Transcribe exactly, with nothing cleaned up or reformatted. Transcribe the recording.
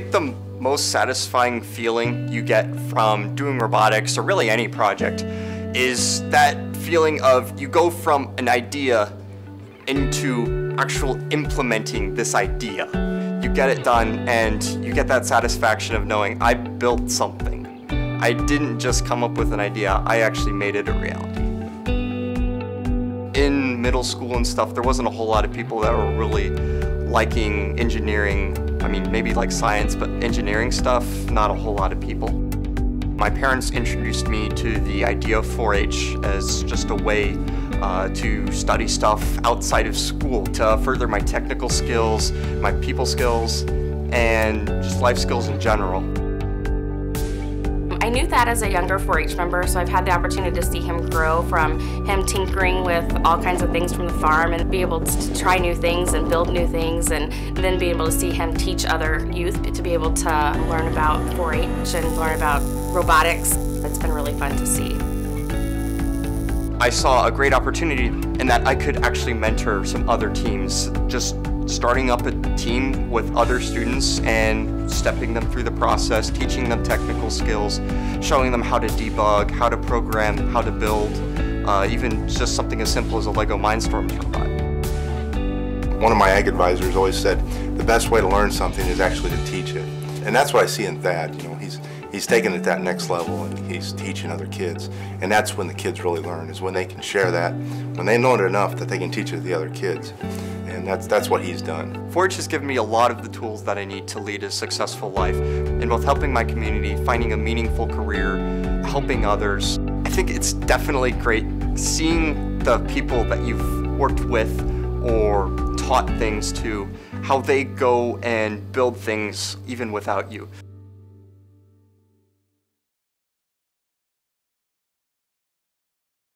think the most satisfying feeling you get from doing robotics, or really any project, is that feeling of you go from an idea into actual implementing this idea. You get it done and you get that satisfaction of knowing I built something. I didn't just come up with an idea, I actually made it a reality. In middle school and stuff, there wasn't a whole lot of people that were really liking engineering. I mean, maybe like science, but engineering stuff, not a whole lot of people. My parents introduced me to the idea of four H as just a way uh, to study stuff outside of school, to further my technical skills, my people skills, and just life skills in general. I knew Thad as a younger four H member, so I've had the opportunity to see him grow from him tinkering with all kinds of things from the farm and be able to try new things and build new things, and then be able to see him teach other youth to be able to learn about four H and learn about robotics. It's been really fun to see. I saw a great opportunity in that I could actually mentor some other teams, just starting up a team with other students and stepping them through the process, teaching them technical skills, showing them how to debug, how to program, how to build, uh, even just something as simple as a Lego Mindstorm robot. One of my ag advisors always said, the best way to learn something is actually to teach it. And that's what I see in Thad. You know, he's, he's taking it to that next level and he's teaching other kids. And that's when the kids really learn, is when they can share that, when they know it enough that they can teach it to the other kids. And that's, that's what he's done. Forge has given me a lot of the tools that I need to lead a successful life in both helping my community, finding a meaningful career, helping others. I think it's definitely great seeing the people that you've worked with or taught things to, how they go and build things even without you.